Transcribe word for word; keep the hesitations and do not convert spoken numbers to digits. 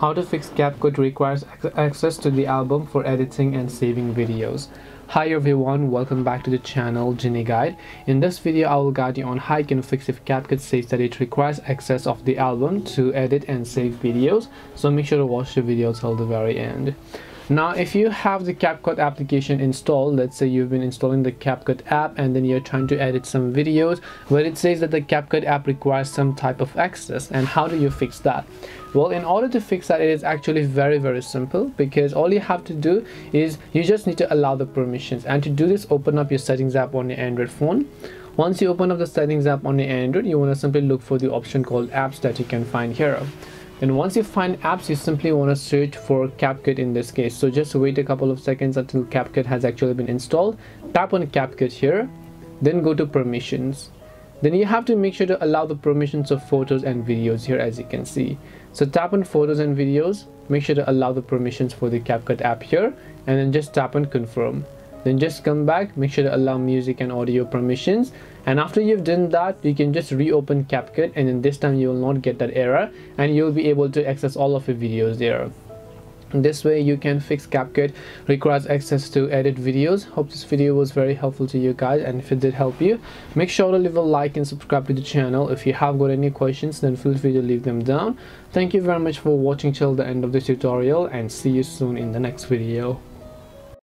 How to fix CapCut requires access to the album for editing and saving videos. Hi everyone, welcome back to the channel Genie Guide. In this video, I will guide you on how you can fix if CapCut says that it requires access of the album to edit and save videos. So make sure to watch the video till the very end. Now, if you have the CapCut application installed, let's say you've been installing the CapCut app and then you're trying to edit some videos, but it says that the CapCut app requires some type of access. And how do you fix that? Well, in order to fix that, it is actually very, very simple, because all you have to do is you just need to allow the permissions. And to do this, open up your settings app on your Android phone. Once you open up the settings app on your Android, you want to simply look for the option called apps that you can find here. And once you find apps, you simply want to search for CapCut in this case. So just wait a couple of seconds until CapCut has actually been installed. Tap on CapCut here, then go to permissions. Then you have to make sure to allow the permissions of photos and videos here, as you can see. So tap on photos and videos, make sure to allow the permissions for the CapCut app here, and then just tap on confirm. Then just come back, make sure to allow music and audio permissions. And after you've done that, you can just reopen CapCut, and then this time you will not get that error and you'll be able to access all of your videos there. This way you can fix CapCut requires access to edit videos. Hope this video was very helpful to you guys, and if it did help you, make sure to leave a like and subscribe to the channel. If you have got any questions, then feel free to leave them down. Thank you very much for watching till the end of this tutorial, and see you soon in the next video.